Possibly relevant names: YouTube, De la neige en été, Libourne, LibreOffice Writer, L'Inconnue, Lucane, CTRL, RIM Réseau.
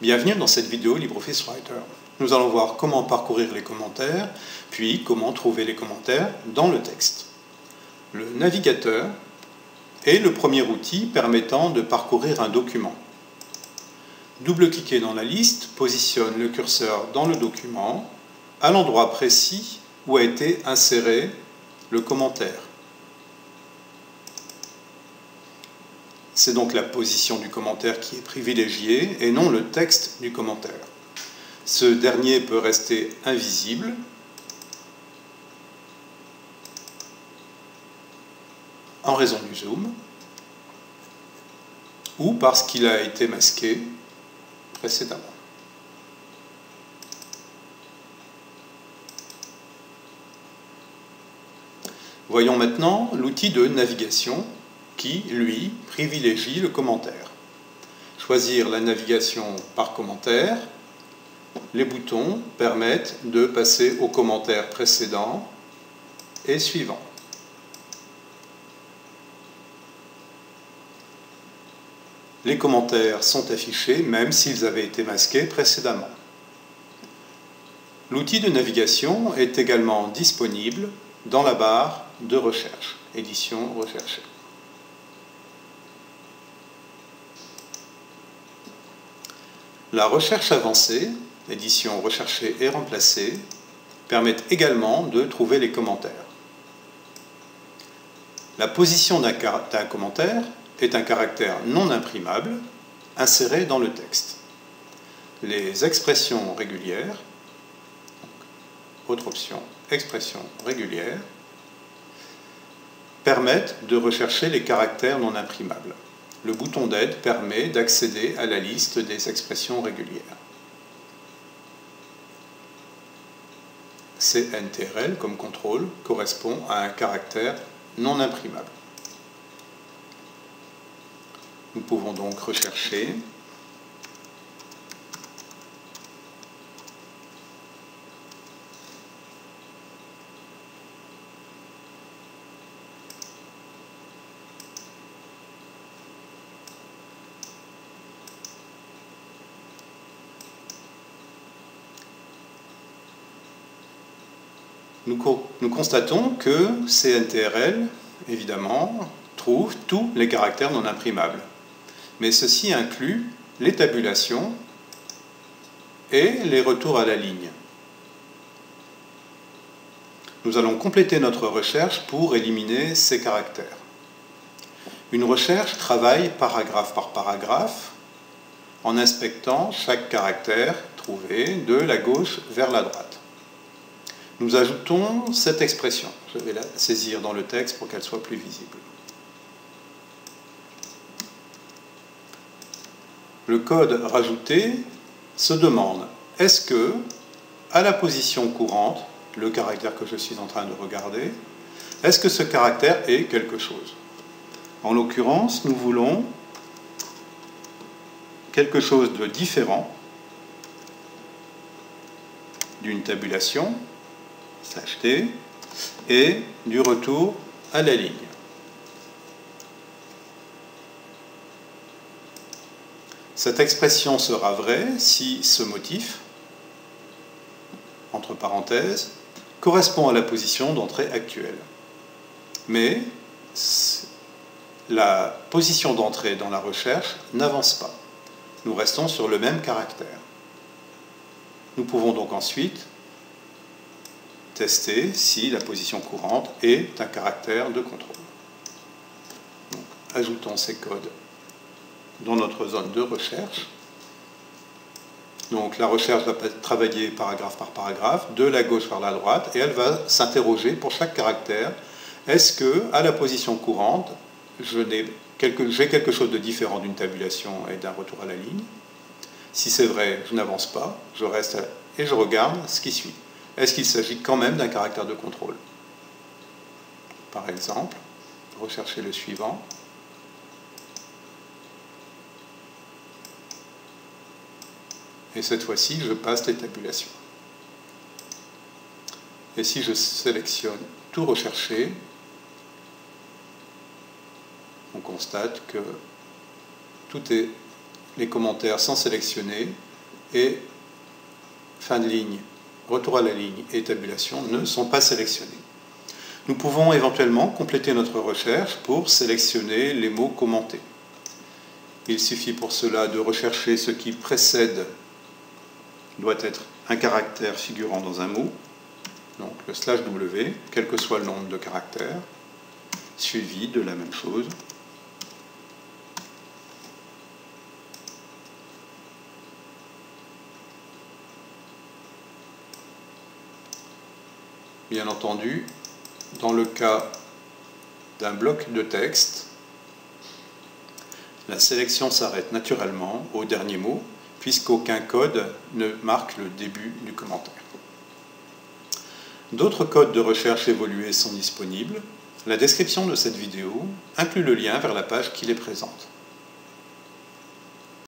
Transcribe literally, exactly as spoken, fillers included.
Bienvenue dans cette vidéo LibreOffice Writer. Nous allons voir comment parcourir les commentaires, puis comment trouver les commentaires dans le texte. Le navigateur est le premier outil permettant de parcourir un document. Double-cliquez dans la liste, positionne le curseur dans le document, à l'endroit précis où a été inséré le commentaire. C'est donc la position du commentaire qui est privilégiée et non le texte du commentaire. Ce dernier peut rester invisible en raison du zoom ou parce qu'il a été masqué précédemment. Voyons maintenant l'outil de navigation qui, lui, privilégie le commentaire. Choisir la navigation par commentaire. Les boutons permettent de passer aux commentaires précédents et suivants. Les commentaires sont affichés même s'ils avaient été masqués précédemment. L'outil de navigation est également disponible dans la barre de recherche, édition recherchée. La recherche avancée, édition recherchée et remplacée, permet également de trouver les commentaires. La position d'un commentaire est un caractère non imprimable inséré dans le texte. Les expressions régulières, autre option, expressions régulières, permettent de rechercher les caractères non imprimables. Le bouton d'aide permet d'accéder à la liste des expressions régulières. C N T R L comme contrôle correspond à un caractère non imprimable. Nous pouvons donc rechercher Nous constatons que C N T R L, évidemment, trouve tous les caractères non imprimables. Mais ceci inclut les tabulations et les retours à la ligne. Nous allons compléter notre recherche pour éliminer ces caractères. Une recherche travaille paragraphe par paragraphe en inspectant chaque caractère trouvé de la gauche vers la droite. Nous ajoutons cette expression. Je vais la saisir dans le texte pour qu'elle soit plus visible. Le code rajouté se demande, est-ce que, à la position courante, le caractère que je suis en train de regarder, est-ce que ce caractère est quelque chose? En l'occurrence, nous voulons quelque chose de différent d'une tabulation, slash T, et du retour à la ligne. Cette expression sera vraie si ce motif, entre parenthèses, correspond à la position d'entrée actuelle. Mais la position d'entrée dans la recherche n'avance pas. Nous restons sur le même caractère. Nous pouvons donc ensuite tester si la position courante est un caractère de contrôle. Donc, ajoutons ces codes dans notre zone de recherche. Donc la recherche va travailler paragraphe par paragraphe, de la gauche vers la droite, et elle va s'interroger pour chaque caractère. Est-ce que, à la position courante, j'ai quelque, quelque chose de différent d'une tabulation et d'un retour à la ligne? Si c'est vrai, je n'avance pas, je reste et je regarde ce qui suit. Est-ce qu'il s'agit quand même d'un caractère de contrôle? Par exemple, recherchez le suivant. Et cette fois-ci, je passe les tabulations. Et si je sélectionne tout recherché, on constate que tous les commentaires sont sélectionnés et fin de ligne, retour à la ligne et tabulation ne sont pas sélectionnés. Nous pouvons éventuellement compléter notre recherche pour sélectionner les mots commentés. Il suffit pour cela de rechercher ce qui précède, doit être un caractère figurant dans un mot, donc le slash W, quel que soit le nombre de caractères, suivi de la même chose. Bien entendu, dans le cas d'un bloc de texte, la sélection s'arrête naturellement au dernier mot, puisqu'aucun code ne marque le début du commentaire. D'autres codes de recherche évolués sont disponibles. La description de cette vidéo inclut le lien vers la page qui les présente.